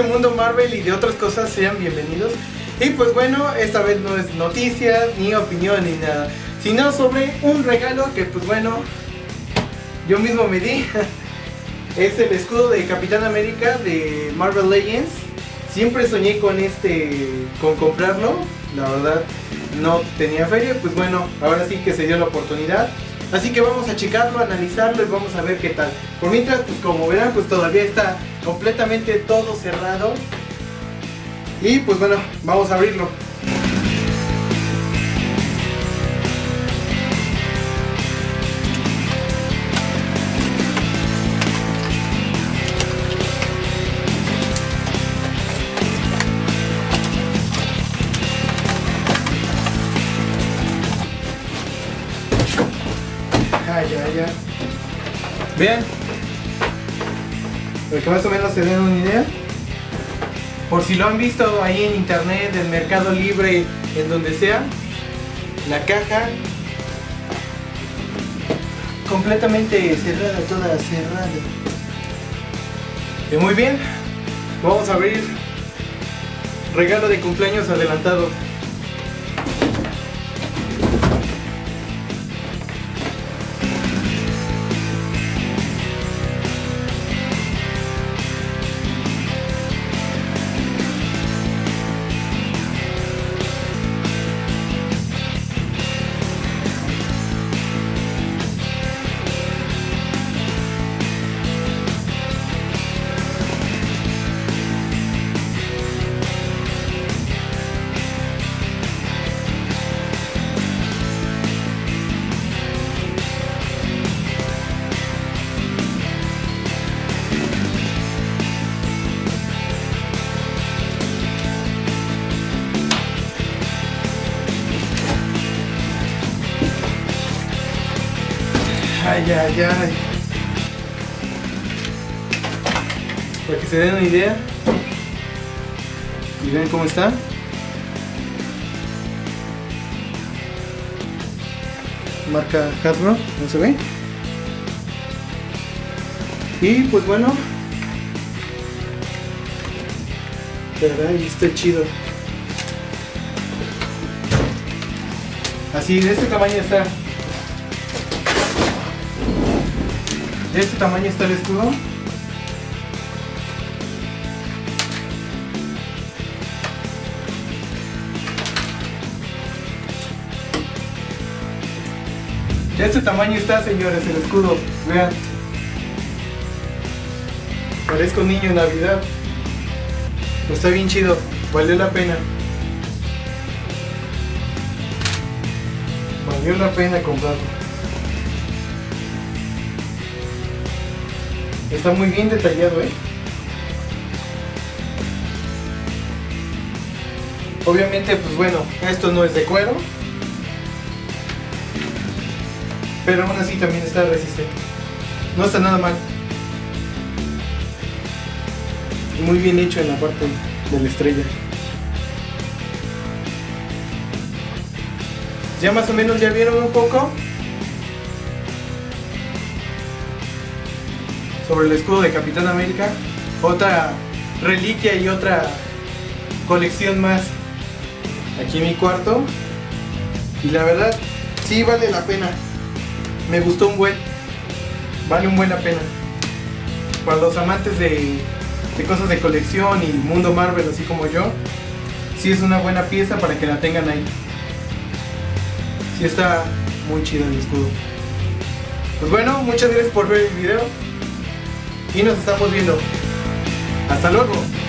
este mundo Marvel y de otras cosas, sean bienvenidos. Y pues bueno, esta vez no es noticias, ni opinión, ni nada, sino sobre un regalo que pues bueno, yo mismo me di. Es el escudo de Capitán América de Marvel Legends. Siempre soñé con comprarlo, la verdad no tenía feria, pues bueno, ahora sí que se dio la oportunidad. Así que vamos a checarlo, a analizarlo y vamos a ver qué tal. Por mientras, pues como verán, pues todavía está completamente todo cerrado. Y pues bueno, vamos a abrirlo. Vean, para que más o menos se den una idea, por si lo han visto ahí en internet, en Mercado Libre, en donde sea, la caja completamente cerrada, toda cerrada. Y muy bien, vamos a abrir regalo de cumpleaños adelantado. Ay, ay, ay. Para que se den una idea. Y ven cómo está. Marca Hasbro, no se ve. Y pues bueno. Caray, está chido. Así, de este tamaño está. De este tamaño está el escudo. De este tamaño está, señores, el escudo. Vean. Parezco un niño en Navidad. Pero está bien chido. Valió la pena. Valió la pena comprarlo. Está muy bien detallado, Obviamente, pues bueno, esto no es de cuero. Pero aún así también está resistente. No está nada mal. Muy bien hecho en la parte de la estrella. Ya más o menos ya vieron un poco sobre el escudo de Capitán América, otra reliquia y otra colección más aquí en mi cuarto. Y la verdad, sí vale la pena. Me gustó un buen. Vale un buen la pena. Para los amantes de cosas de colección y mundo Marvel, así como yo, sí es una buena pieza para que la tengan ahí. Sí está muy chido el escudo. Pues bueno, muchas gracias por ver el video. Y nos estamos viendo. Hasta luego.